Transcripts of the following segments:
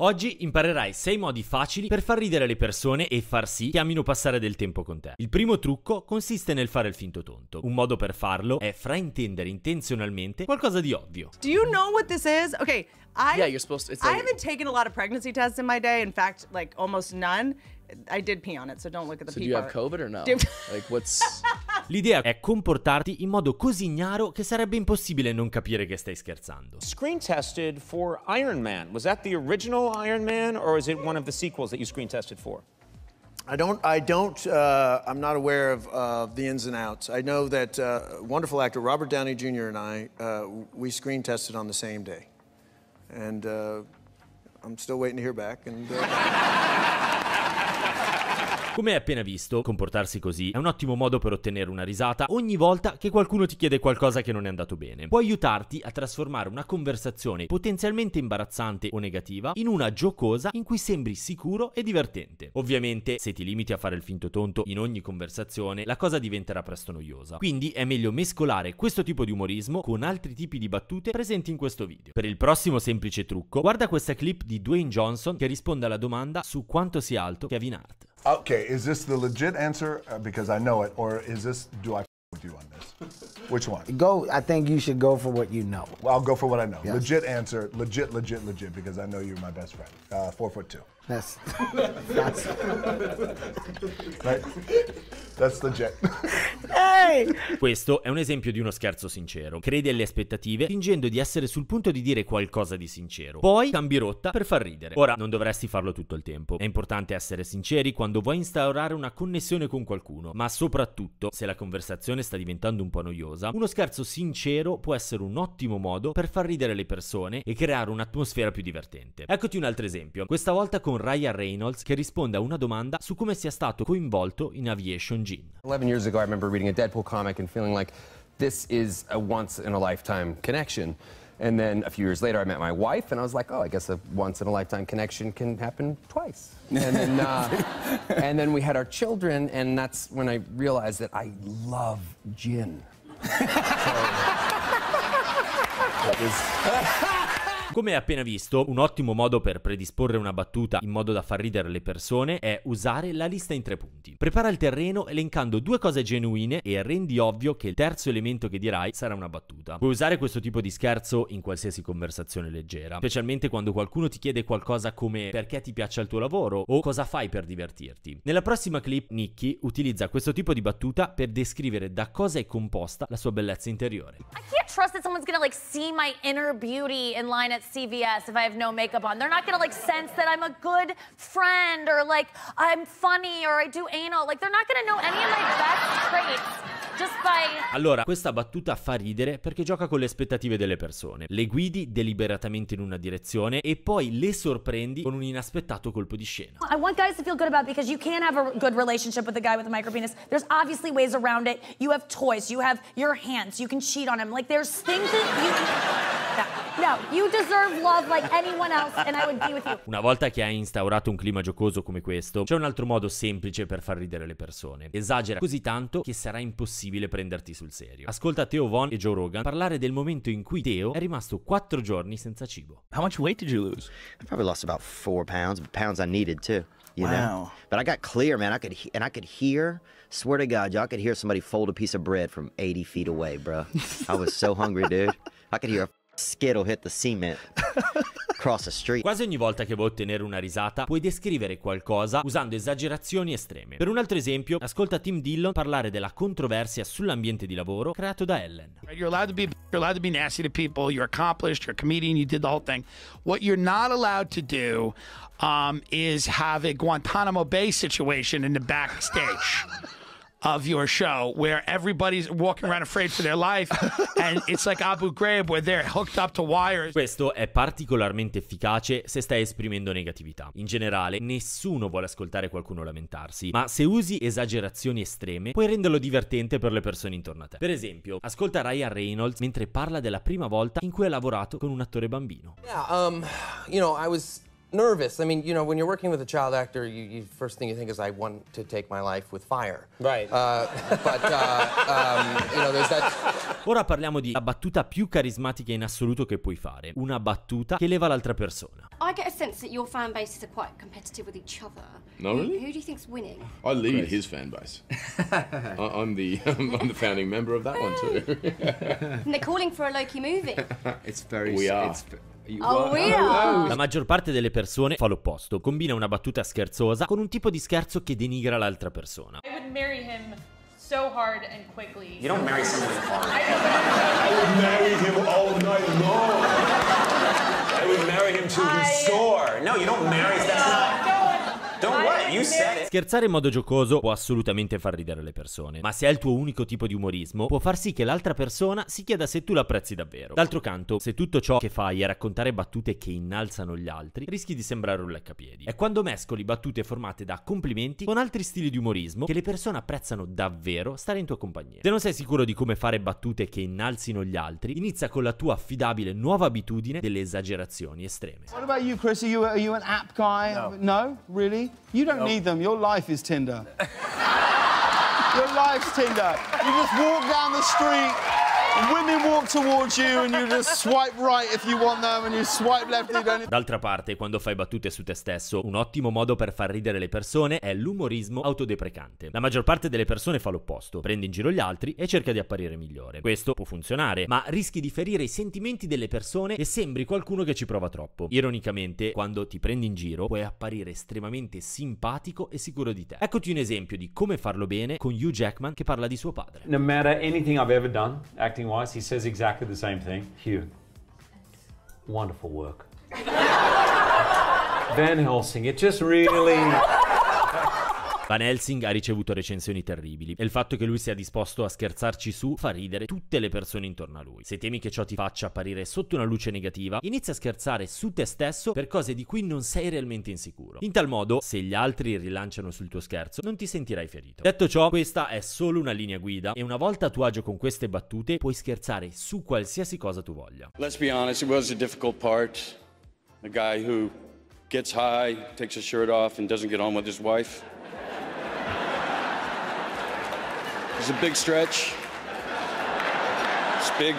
Oggi imparerai 6 modi facili per far ridere le persone e far sì che amino passare del tempo con te. Il primo trucco consiste nel fare il finto tonto. Un modo per farlo è fraintendere intenzionalmente qualcosa di ovvio. Do you know what this is? Okay, yeah, you're supposed to, it's like... I haven't taken a lot of pregnancy tests in my day. In fact, like almost none. I did pee on it, so don't look at the pee part. So do you have COVID or no? Like what's... L'idea è comportarti in modo così ignaro che sarebbe impossibile non capire che stai scherzando. Screen tested for Iron Man. Was that the original Iron Man or is it one of the sequels that you screen tested for? I'm not aware of the ins and outs. I know that wonderful actor Robert Downey Jr. and I, we screen tested on the same day. And I'm still waiting to hear back. And, Come hai appena visto, comportarsi così è un ottimo modo per ottenere una risata ogni volta che qualcuno ti chiede qualcosa che non è andato bene. Può aiutarti a trasformare una conversazione potenzialmente imbarazzante o negativa in una giocosa in cui sembri sicuro e divertente. Ovviamente, se ti limiti a fare il finto tonto in ogni conversazione, la cosa diventerà presto noiosa. Quindi è meglio mescolare questo tipo di umorismo con altri tipi di battute presenti in questo video. Per il prossimo semplice trucco, guarda questa clip di Dwayne Johnson che risponde alla domanda su quanto sia alto Kevin Hart. Okay, is this the legit answer because I know it, or is this do I f with you on this? Which one? Go. I think you should go for what you know. Well, I'll go for what I know. Yes. Legit answer, legit, legit, legit, because I know you're my best friend. 4'2". That's right. That's legit. Hey! Questo è un esempio di uno scherzo sincero. Credi alle aspettative fingendo di essere sul punto di dire qualcosa di sincero. Poi cambi rotta per far ridere. Ora non dovresti farlo tutto il tempo. È importante essere sinceri quando vuoi instaurare una connessione con qualcuno, ma soprattutto se la conversazione sta diventando un po' noiosa, uno scherzo sincero può essere un ottimo modo per far ridere le persone e creare un'atmosfera più divertente. Eccoti un altro esempio. Questa volta con Ryan Reynolds che risponde a una domanda su come sia stato coinvolto in Aviation Gin. 11 years ago I remember reading a Deadpool comic and feeling like this is a once in a lifetime connection. And then a few years later I met my wife and I was like, oh, I guess a once in a lifetime connection can happen twice. And then we had our children and that's when I realized that I love gin. Come hai appena visto, un ottimo modo per predisporre una battuta in modo da far ridere le persone è usare la lista in 3 punti. Prepara il terreno elencando 2 cose genuine e rendi ovvio che il terzo elemento che dirai sarà una battuta. Puoi usare questo tipo di scherzo in qualsiasi conversazione leggera, specialmente quando qualcuno ti chiede qualcosa come perché ti piace il tuo lavoro o cosa fai per divertirti. Nella prossima clip, Nicky utilizza questo tipo di battuta per descrivere da cosa è composta la sua bellezza interiore. Trust that someone's gonna like see my inner beauty in line at CVS if I have no makeup on. They're not gonna like sense that I'm a good friend or like I'm funny or I do anal. Like they're not gonna know any of my best traits. Allora, questa battuta fa ridere perché gioca con le aspettative delle persone. Le guidi deliberatamente in una direzione e poi le sorprendi con un inaspettato colpo di scena. I want guys to feel good about because you can have a good relationship with a guy with a micropenis. There's obviously ways around it. You have toys, you have your hands, you can cheat on him. Like there's things that you... No, you deserve love like anyone else and I would be with you. Una volta che hai instaurato un clima giocoso come questo, c'è un altro modo semplice per far ridere le persone. Esagera così tanto che sarà impossibile prenderti sul serio. Ascolta Theo Von e Joe Rogan parlare del momento in cui Theo è rimasto 4 giorni senza cibo. How much weight did you lose? I probably lost about 4 pounds, but pounds I needed too. You know? But I got clear, man. I could hear, swear to God, y'all could hear somebody fold a piece of bread from 80 feet away, bro. I was so hungry, dude. I could hear a skittle hit the cement across the street. Quasi ogni volta che vuoi ottenere una risata puoi descrivere qualcosa usando esagerazioni estreme. Per un altro esempio, ascolta Tim Dillon parlare della controversia sull'ambiente di lavoro creato da Ellen. You're allowed to be nasty to people, you're accomplished, you're a comedian, you did the whole thing. What you're not allowed to do is have a Guantanamo Bay situation in the backstage of your show where everybody's walking around afraid for their life and it's like Abu Ghraib where they're hooked up to wires. Questo è particolarmente efficace se stai esprimendo negatività. In generale, nessuno vuole ascoltare qualcuno lamentarsi, ma se usi esagerazioni estreme puoi renderlo divertente per le persone intorno a te. Per esempio, ascolta Ryan Reynolds mentre parla della prima volta in cui ha lavorato con un attore bambino. Yeah, you know, I was nervous. I mean, you know, when you're working with a child actor, you first thing you think is, I want to take my life with fire. Right. You know, there's that... Ora parliamo di la battuta più carismatica in assoluto che puoi fare. Una battuta che leva l'altra persona. I get a sense that your fan bases are quite competitive with each other. No, really? Who do you think's winning? I lead Chris. His fan base. I'm the founding member of that one too. And they're calling for a Loki movie. It's very... We are. It's... La maggior parte delle persone fa l'opposto, combina una battuta scherzosa con un tipo di scherzo che denigra l'altra persona. I would marry him so hard and quickly. You don't marry someone hard. I would marry him all night long. I would marry him till he sore. No, you don't marry, that's not... Scherzare in modo giocoso può assolutamente far ridere le persone, ma se è il tuo unico tipo di umorismo, può far sì che l'altra persona si chieda se tu l'apprezzi davvero. D'altro canto, se tutto ciò che fai è raccontare battute che innalzano gli altri, rischi di sembrare un leccapiedi. È quando mescoli battute formate da complimenti con altri stili di umorismo che le persone apprezzano davvero stare in tua compagnia. Se non sei sicuro di come fare battute che innalzino gli altri, inizia con la tua affidabile nuova abitudine delle esagerazioni estreme. What about you, Chris? Are you an app guy? No? Really? You don't need them. Your life is Tinder. Your life's Tinder. You just walk down the street, and women walk towards you, and you just swipe right if you want them, and you swipe left if you don't. D'altra parte, quando fai battute su te stesso, un ottimo modo per far ridere le persone è l'umorismo autodeprecante. La maggior parte delle persone fa l'opposto, prende in giro gli altri e cerca di apparire migliore. Questo può funzionare, ma rischi di ferire i sentimenti delle persone e sembri qualcuno che ci prova troppo. Ironicamente, quando ti prendi in giro, puoi apparire estremamente simpatico e sicuro di te. Eccoti un esempio di come farlo bene con Hugh Jackman che parla di suo padre. No matter anything I've ever done, acting wise, he says exactly the same thing. Hugh, wonderful work. Van Helsing, it just really... Van Helsing ha ricevuto recensioni terribili e il fatto che lui sia disposto a scherzarci su fa ridere tutte le persone intorno a lui. Se temi che ciò ti faccia apparire sotto una luce negativa, inizia a scherzare su te stesso per cose di cui non sei realmente insicuro. In tal modo, se gli altri rilanciano sul tuo scherzo, non ti sentirai ferito. Detto ciò, questa è solo una linea guida e una volta a tuo agio con queste battute, puoi scherzare su qualsiasi cosa tu voglia. Let's be honest, it was a difficult part. The guy who gets high, takes his shirt off and doesn't get on with his wife. It's a big stretch. It's big.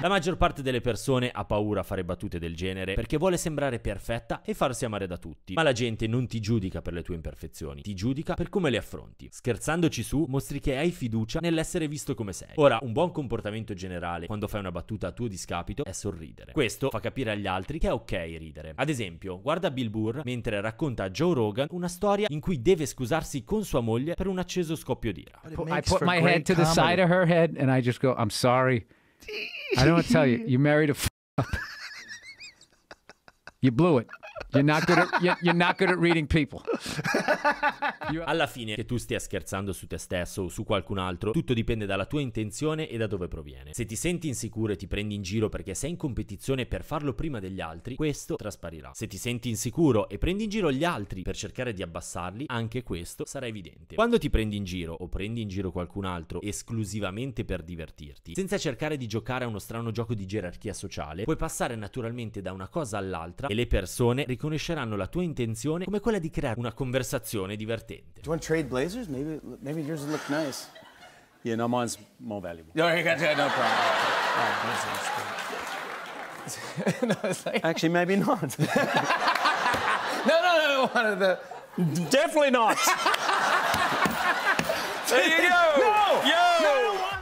La maggior parte delle persone ha paura a fare battute del genere perché vuole sembrare perfetta e farsi amare da tutti. Ma la gente non ti giudica per le tue imperfezioni, ti giudica per come le affronti. Scherzandoci su, mostri che hai fiducia nell'essere visto come sei. Ora, un buon comportamento generale quando fai una battuta a tuo discapito è sorridere. Questo fa capire agli altri che è ok ridere. Ad esempio, guarda Bill Burr mentre racconta a Joe Rogan una storia in cui deve scusarsi con sua moglie per un acceso scoppio d'ira. I put my head to the side of her head and I just go, I'm sorry. I don't want to tell you, you married a f*** up. You blew it. You're not good at reading people. Alla fine, che tu stia scherzando su te stesso o su qualcun altro, tutto dipende dalla tua intenzione e da dove proviene. Se ti senti insicuro e ti prendi in giro perché sei in competizione per farlo prima degli altri, questo trasparirà. Se ti senti insicuro e prendi in giro gli altri per cercare di abbassarli, anche questo sarà evidente. Quando ti prendi in giro o prendi in giro qualcun altro esclusivamente per divertirti, senza cercare di giocare a uno strano gioco di gerarchia sociale, puoi passare naturalmente da una cosa all'altra e le persone riconosceranno la tua intenzione come quella di creare una conversazione divertente. Do you want to trade blazers? Maybe yours would look nice. Yeah, no, mine's more valuable. No, you got to, no problem. No, it's like... Actually, maybe not. No, one of the... Definitely not. There you go. No! Yo! No!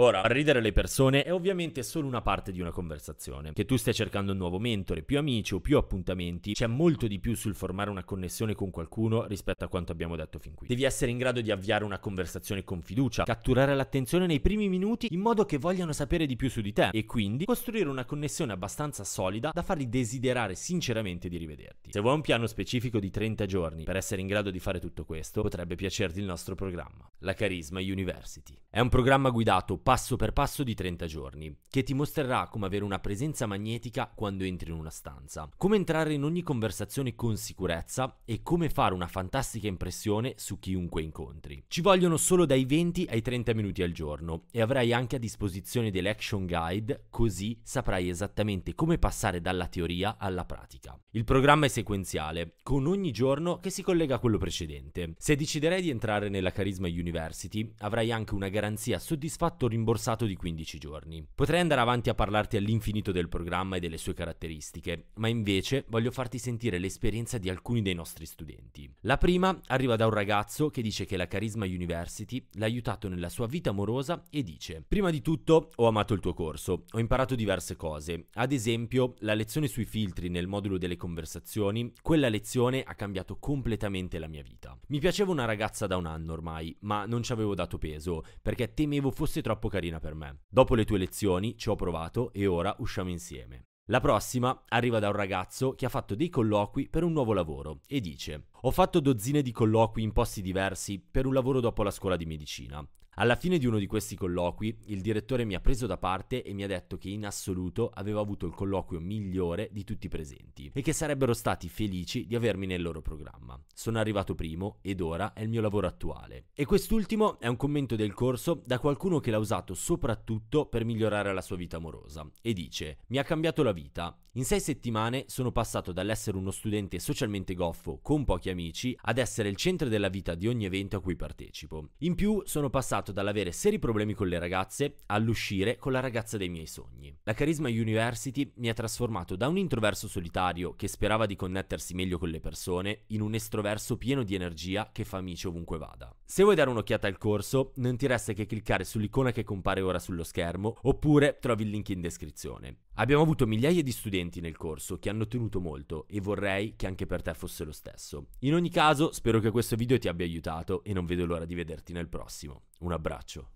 Ora, a ridere le persone è ovviamente solo una parte di una conversazione. Che tu stia cercando un nuovo mentore, più amici o più appuntamenti, c'è molto di più sul formare una connessione con qualcuno rispetto a quanto abbiamo detto fin qui. Devi essere in grado di avviare una conversazione con fiducia, catturare l'attenzione nei primi minuti in modo che vogliano sapere di più su di te e quindi costruire una connessione abbastanza solida da farli desiderare sinceramente di rivederti. Se vuoi un piano specifico di 30 giorni per essere in grado di fare tutto questo, potrebbe piacerti il nostro programma, la Carisma University. È un programma guidato passo per passo di 30 giorni, che ti mostrerà come avere una presenza magnetica quando entri in una stanza, come entrare in ogni conversazione con sicurezza e come fare una fantastica impressione su chiunque incontri. Ci vogliono solo dai 20 ai 30 minuti al giorno e avrai anche a disposizione delle action guide, così saprai esattamente come passare dalla teoria alla pratica. Il programma è sequenziale, con ogni giorno che si collega a quello precedente. Se deciderai di entrare nella Charisma University, avrai anche una garanzia soddisfatto rimborsato di 15 giorni. Potrei andare avanti a parlarti all'infinito del programma e delle sue caratteristiche, ma invece voglio farti sentire l'esperienza di alcuni dei nostri studenti. La prima arriva da un ragazzo che dice che la Charisma University l'ha aiutato nella sua vita amorosa e dice: prima di tutto ho amato il tuo corso, ho imparato diverse cose, ad esempio la lezione sui filtri nel modulo delle conversazioni, quella lezione ha cambiato completamente la mia vita. Mi piaceva una ragazza da un anno ormai, ma non ci avevo dato peso perché temevo fosse troppo carina per me. Dopo le tue lezioni ci ho provato e ora usciamo insieme. La prossima arriva da un ragazzo che ha fatto dei colloqui per un nuovo lavoro e dice: ho fatto dozzine di colloqui in posti diversi per un lavoro dopo la scuola di medicina. Alla fine di uno di questi colloqui, il direttore mi ha preso da parte e mi ha detto che in assoluto aveva avuto il colloquio migliore di tutti i presenti e che sarebbero stati felici di avermi nel loro programma. Sono arrivato primo ed ora è il mio lavoro attuale. E quest'ultimo è un commento del corso da qualcuno che l'ha usato soprattutto per migliorare la sua vita amorosa e dice: mi ha cambiato la vita. In 6 settimane sono passato dall'essere uno studente socialmente goffo con pochi amici ad essere il centro della vita di ogni evento a cui partecipo. In più sono passato dall'avere seri problemi con le ragazze all'uscire con la ragazza dei miei sogni. La Charisma University mi ha trasformato da un introverso solitario che sperava di connettersi meglio con le persone in un estroverso pieno di energia che fa amici ovunque vada. Se vuoi dare un'occhiata al corso, non ti resta che cliccare sull'icona che compare ora sullo schermo oppure trovi il link in descrizione. Abbiamo avuto migliaia di studenti nel corso che hanno ottenuto molto e vorrei che anche per te fosse lo stesso. In ogni caso, spero che questo video ti abbia aiutato e non vedo l'ora di vederti nel prossimo. Un abbraccio.